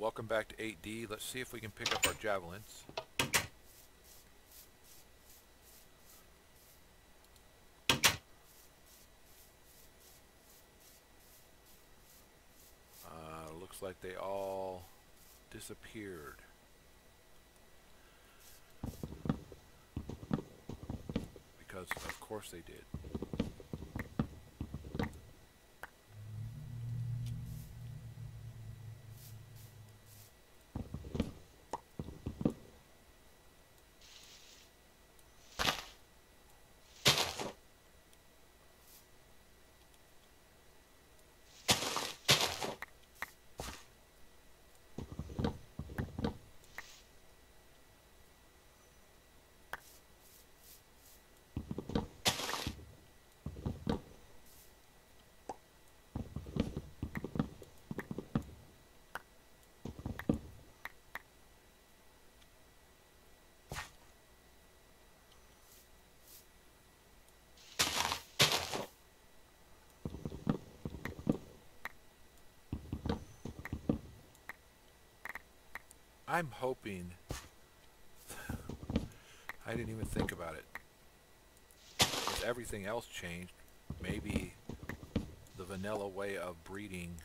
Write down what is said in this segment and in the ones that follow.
Welcome back to 8D. Let's see if we can pick up our javelins. Looks like they all disappeared. Because of course they did. I'm hoping, I didn't even think about it, if everything else changed, maybe the vanilla way of breeding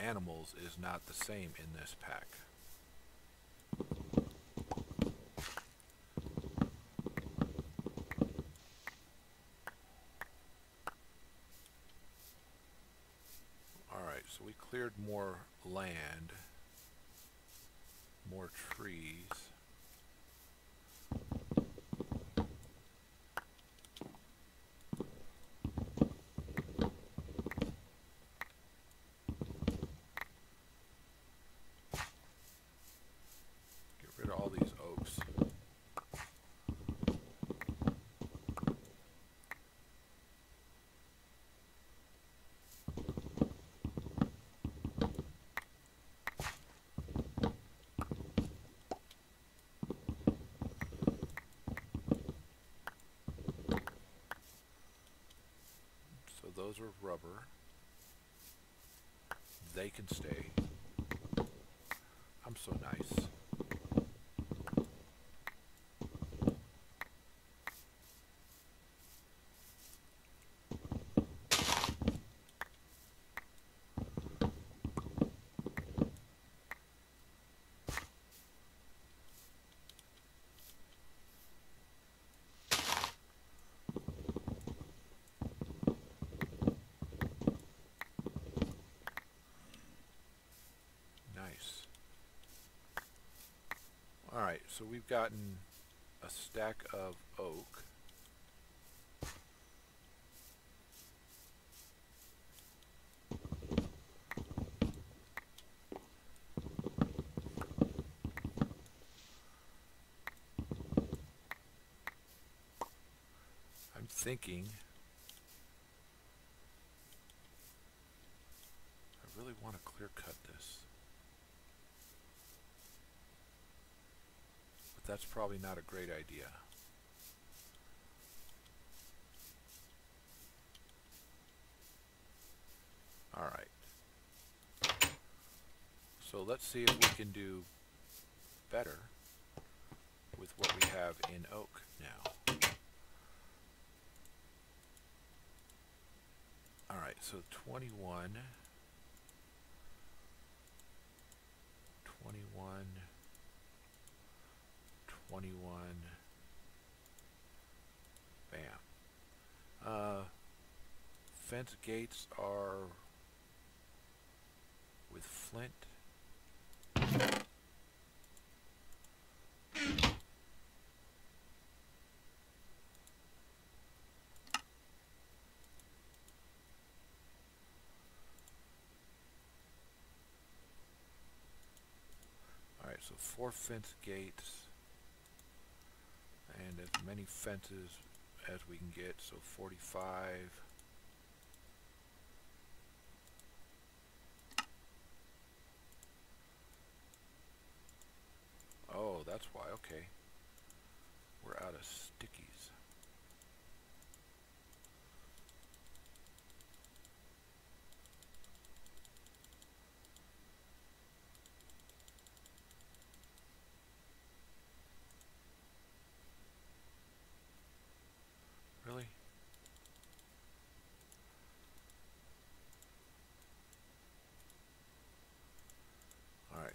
animals is not the same in this pack. Alright, so we cleared more land. More trees. Get rid of all these oaks. Those are rubber. They can stay. I'm so nice. Alright, so we've gotten a stack of oak. I'm thinking I really want to clear cut this. That's probably not a great idea. All right. So let's see if we can do better with what we have in oak now. All right, so 21, bam. Fence gates are with flint. All right, so 4 fence gates. And as many fences as we can get, so 45. Oh, that's why, okay. We're out of stickies.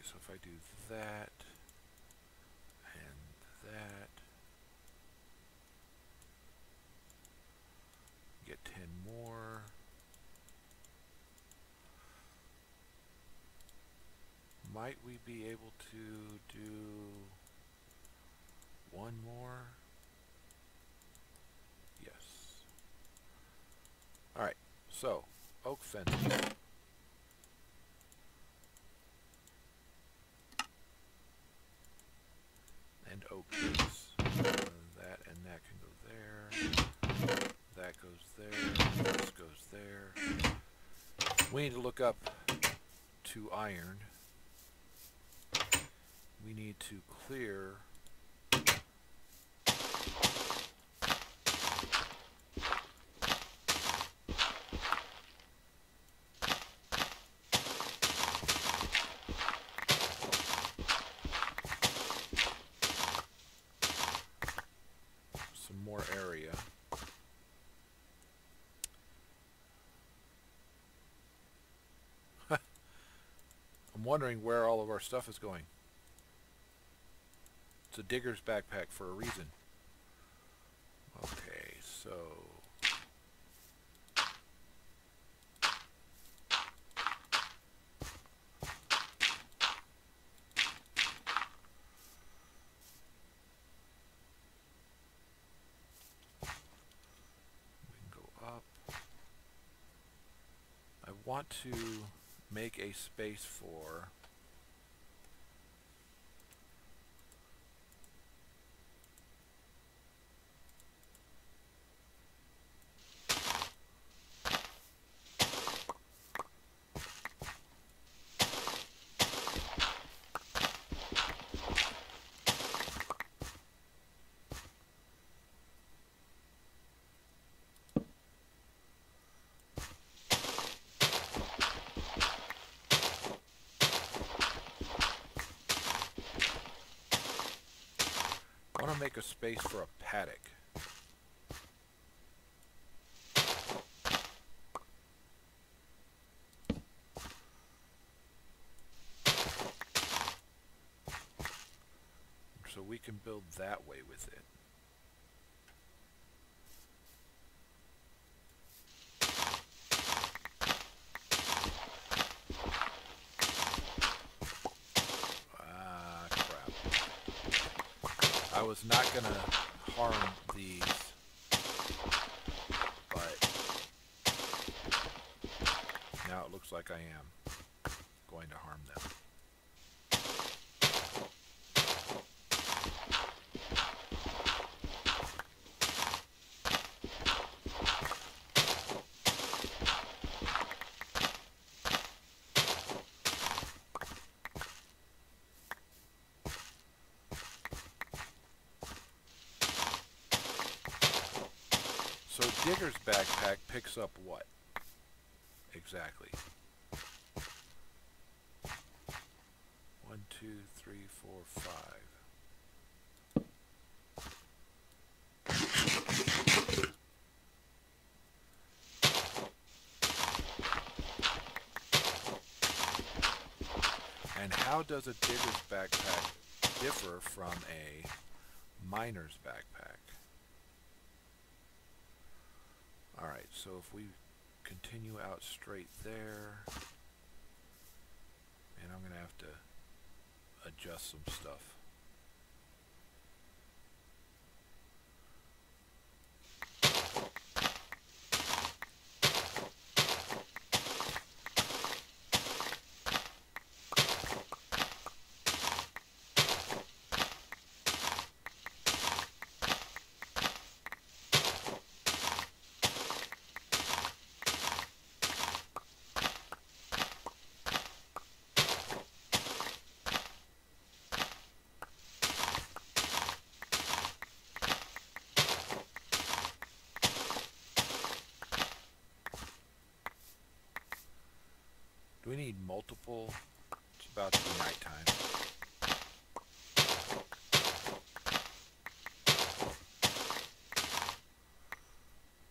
so if I do that and that, get 10 more. Might we be able to do one more? Yes. Alright, so oak fence. And oak trees. That and that can go there. That goes there. This goes there. We need to look up to iron. We need to clear some more area. I'm wondering where all of our stuff is going. A digger's backpack for a reason. Okay, so we can go up. I want to make a space for a space for a paddock. So we can build that way with it. I was not going to harm these, but now it looks like I am going to harm them. Digger's backpack picks up what? Exactly. 1, 2, 3, 4, 5. And how does a digger's backpack differ from a miner's backpack? Alright, so if we continue out straight there, and I'm going to have to adjust some stuff. Do we need multiple? It's about to be nighttime.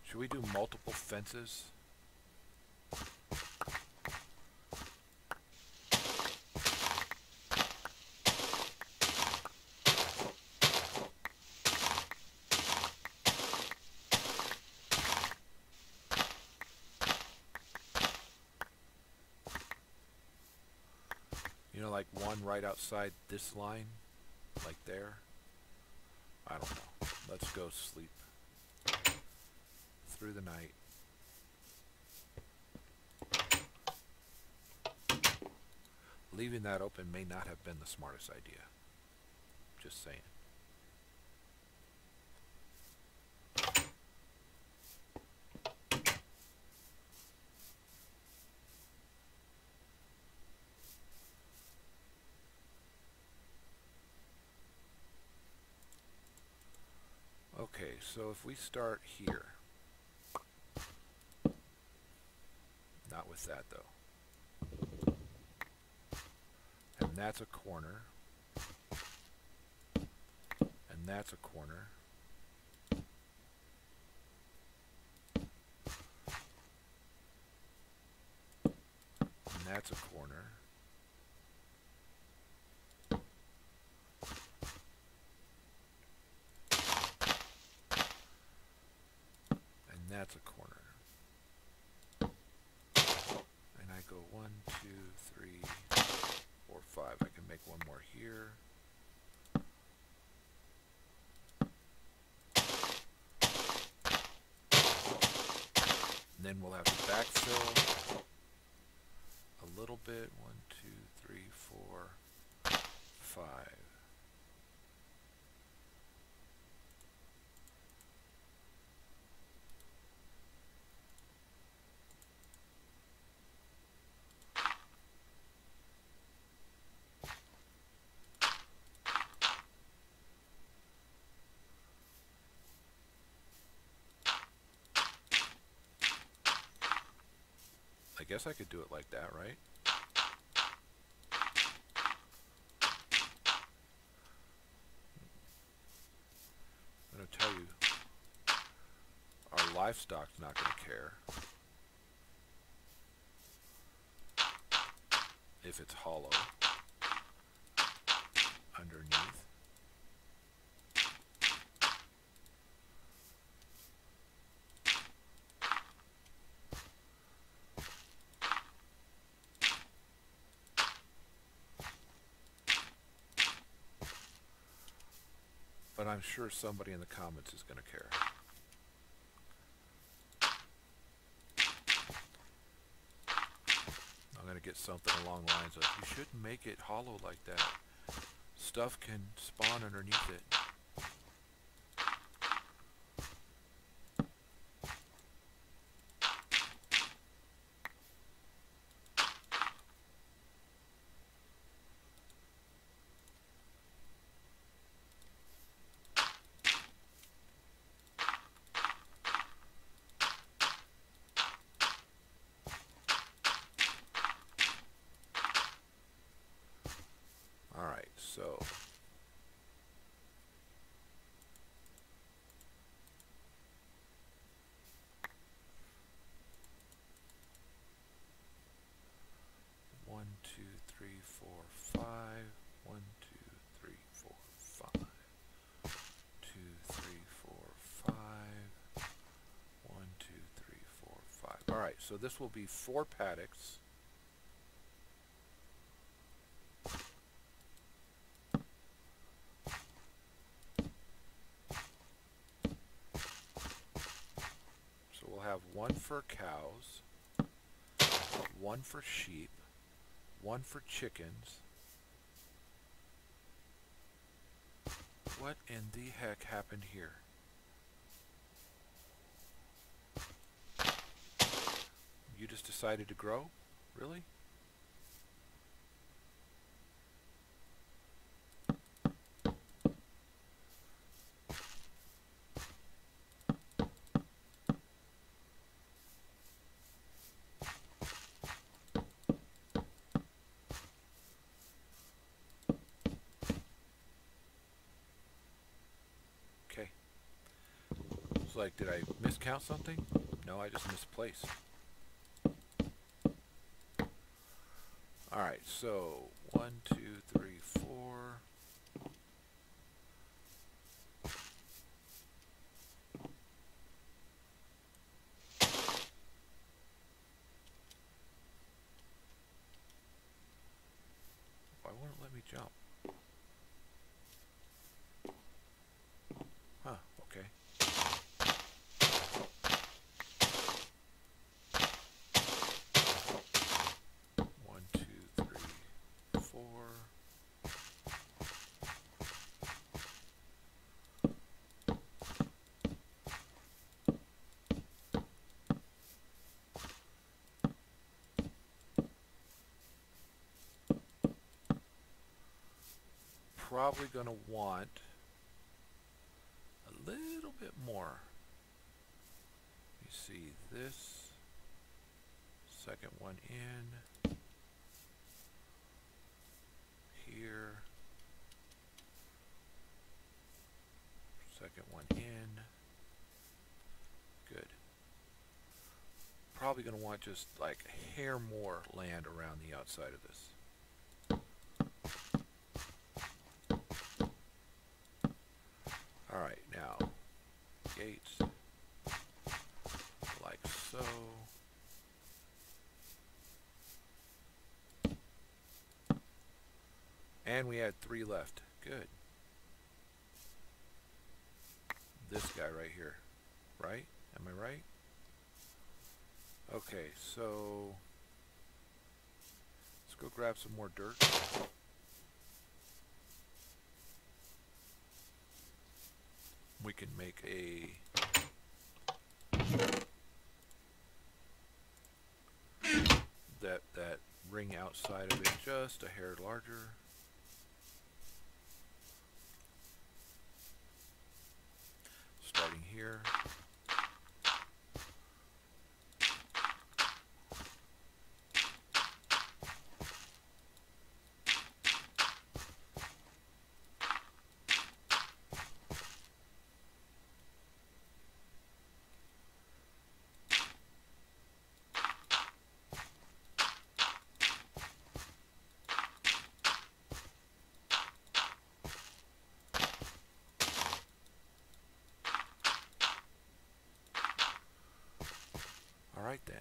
Should we do multiple fences? like one right outside this line, like there. I don't know. Let's go sleep through the night. Leaving that open may not have been the smartest idea. Just saying. Okay, so if we start here, not with that though, and that's a corner, and that's a corner, and that's a corner. That's a corner. And I go 1, 2, 3, 4, 5. I can make one more here. And then we'll have to backfill a little bit. 1, 2, 3, 4, 5. I guess I could do it like that, right? I'm going to tell you, our livestock's not going to care if it's hollow underneath. But I'm sure somebody in the comments is going to care. I'm going to get something along the lines of, you shouldn't make it hollow like that. Stuff can spawn underneath it. So one, two, three, four, five. All right, so this will be 4 paddocks. One for cows, one for sheep, one for chickens. What in the heck happened here? You just decided to grow? Really? Like, did I miscount something? No, I just misplaced. Alright, so 1, 2, 3, 4. Why Great job. Huh, okay. Probably going to want a little bit more. You see this second one in here, second one in. Good. Probably going to want just like a hair more land around the outside of this. Alright, now, gates, like so. And we had 3 left. Good. This guy right here. Right? Am I right? Okay, so let's go grab some more dirt. We can make a that ring outside of it just a hair larger. Starting here. Right then.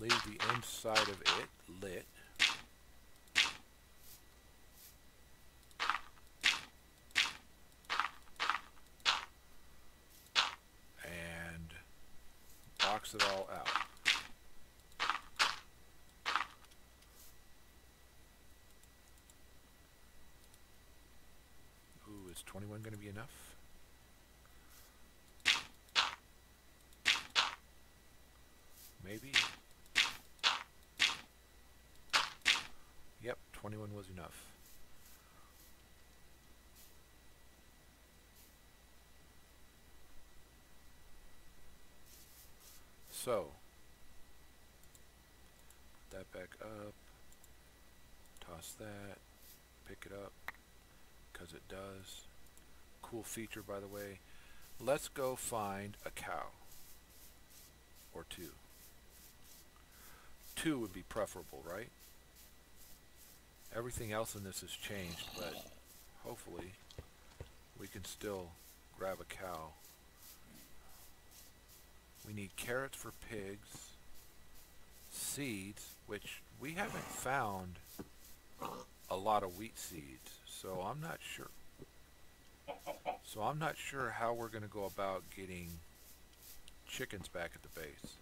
Leave the inside of it lit. It all out. Ooh, is 21 going to be enough? Maybe. Yep, 21 was enough. So, put that back up, toss that, pick it up, because it does. Cool feature, by the way. Let's go find a cow, or two. 2 would be preferable, right? Everything else in this has changed, but hopefully we can still grab a cow. We need carrots for pigs, seeds, which we haven't found a lot of wheat seeds, so I'm not sure. So I'm not sure how we're going to go about getting chickens back at the base.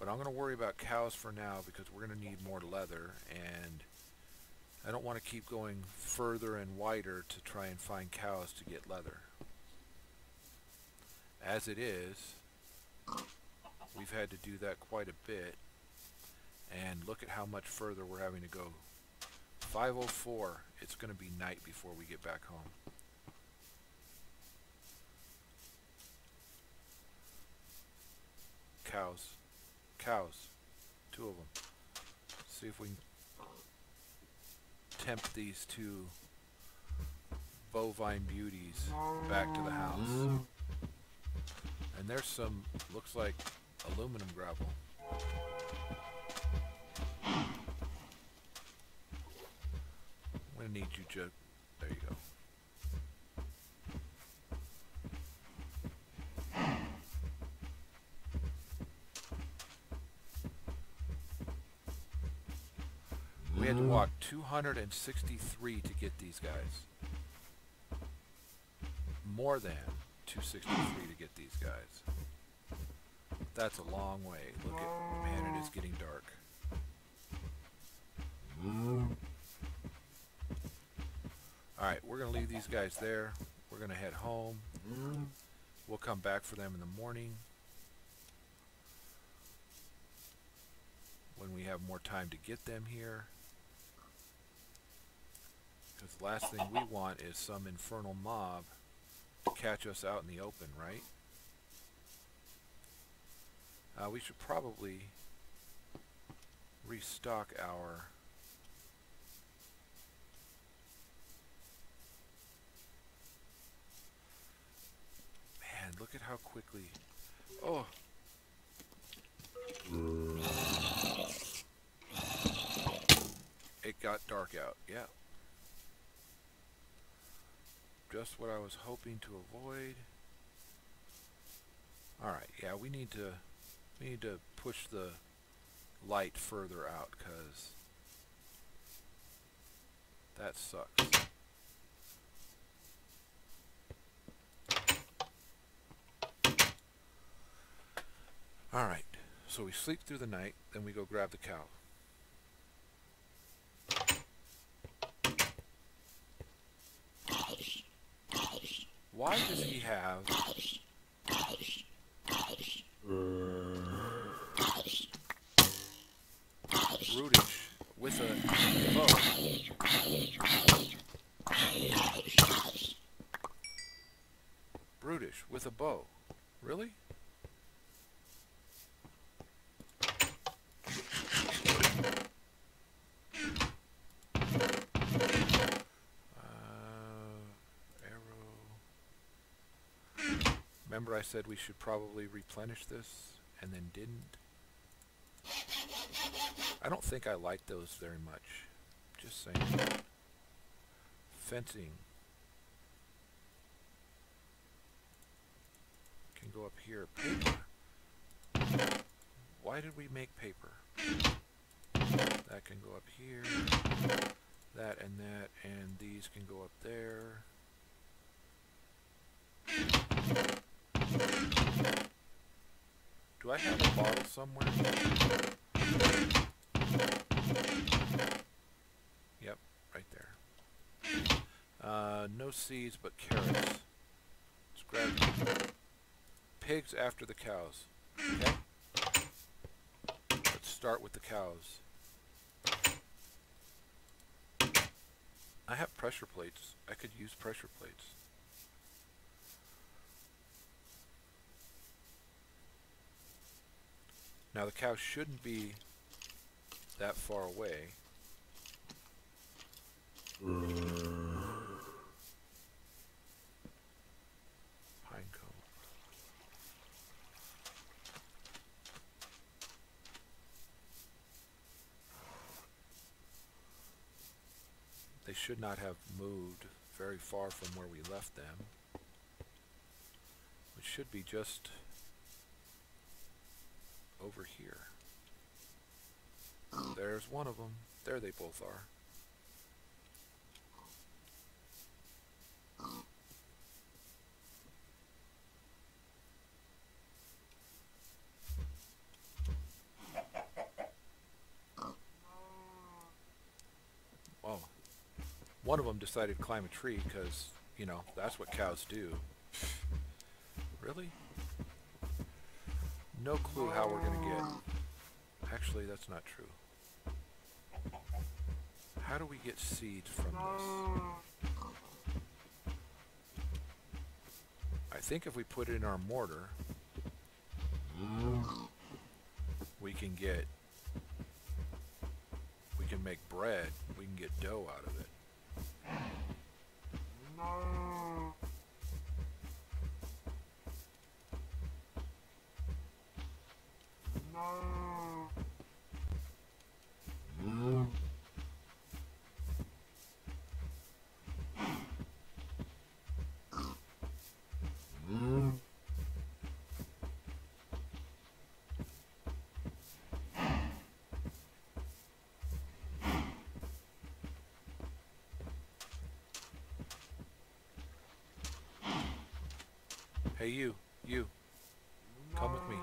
But I'm going to worry about cows for now because we're going to need more leather, and I don't want to keep going further and wider to try and find cows to get leather. As it is, we've had to do that quite a bit, and look at how much further we're having to go. 5:04, it's going to be night before we get back home. Cows, 2 of them. See if we can tempt these 2 bovine beauties back to the house. And there's some, looks like aluminum gravel. I need you to... There you go. We had to walk 263 to get these guys. More than 263 to get these guys. That's a long way. Look at, man, it is getting dark. Alright, we're going to leave these guys there. We're going to head home. We'll come back for them in the morning, when we have more time to get them here. Because the last thing we want is some infernal mob to catch us out in the open, right? We should probably restock our... Man, look at how quickly... Oh! It got dark out, yeah. Just what I was hoping to avoid. Alright, yeah, we need to push the light further out, because that sucks. Alright, so we sleep through the night, then we go grab the cow. Why does he have... rootage with a bow? Brutish with a bow. Really? Remember I said we should probably replenish this, and then didn't? I don't think I like those very much. Just saying. Fencing. Can go up here. Paper. Why did we make paper? That can go up here. That, and these can go up there. Do I have a bottle somewhere? Yep, right there. No seeds, but carrots. Let's grab them. Pigs after the cows. Okay? Let's start with the cows. I have pressure plates. I could use pressure plates. Now the cow shouldn't be that far away. Pine cone. They should not have moved very far from where we left them. It should be just over here. There's one of them. There they both are. Well, one of them decided to climb a tree because, you know, that's what cows do. Really? No clue how we're going to get... Actually, that's not true. How do we get seeds from this? I think if we put it in our mortar, we can get... We can make bread. We can get dough out of it. Hey, you. Come with me.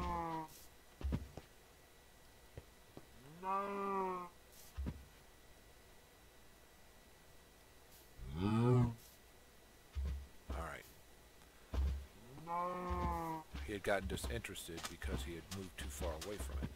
He had gotten disinterested because he had moved too far away from it.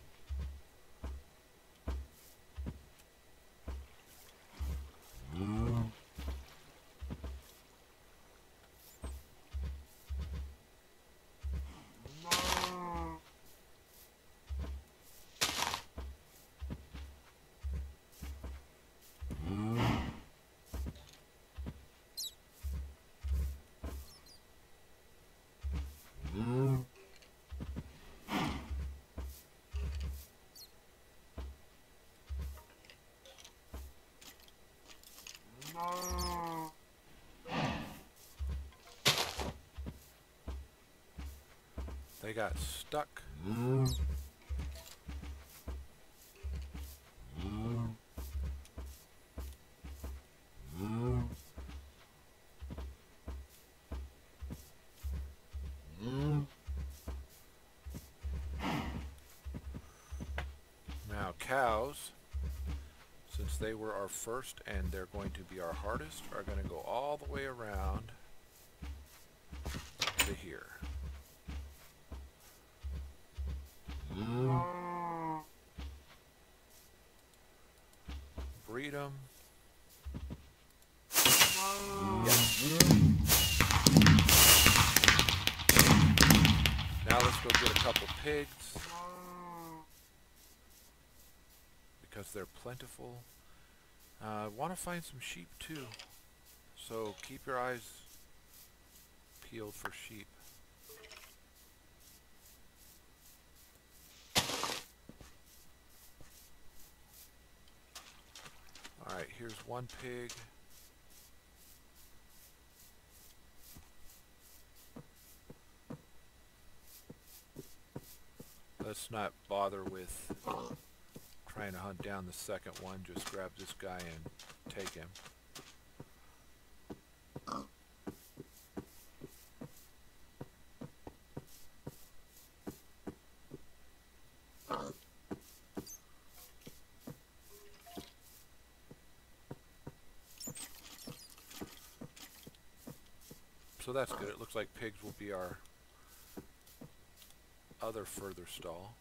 They got stuck. Now cows, since they were our first and they're going to be our hardest, are going to go all the way around to here. Breed them. Now let's go get a couple pigs because they're plentiful. I want to find some sheep too, so keep your eyes peeled for sheep. Alright, here's one pig. Let's not bother with trying to hunt down the second one. Just grab this guy and take him. So that's good. It looks like pigs will be our other further stall.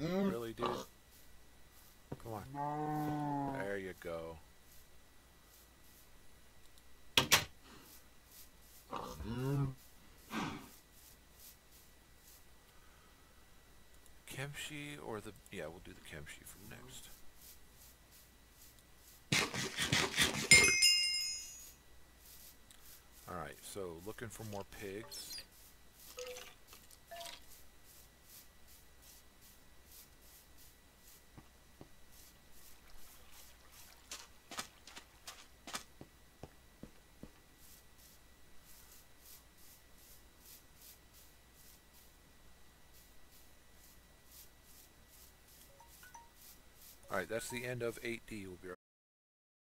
Really, dude? Come on. There you go. Kemshi or the... yeah, we'll do the Kemshi for next. Alright, so looking for more pigs. Alright, that's the end of 8D. We'll be right back.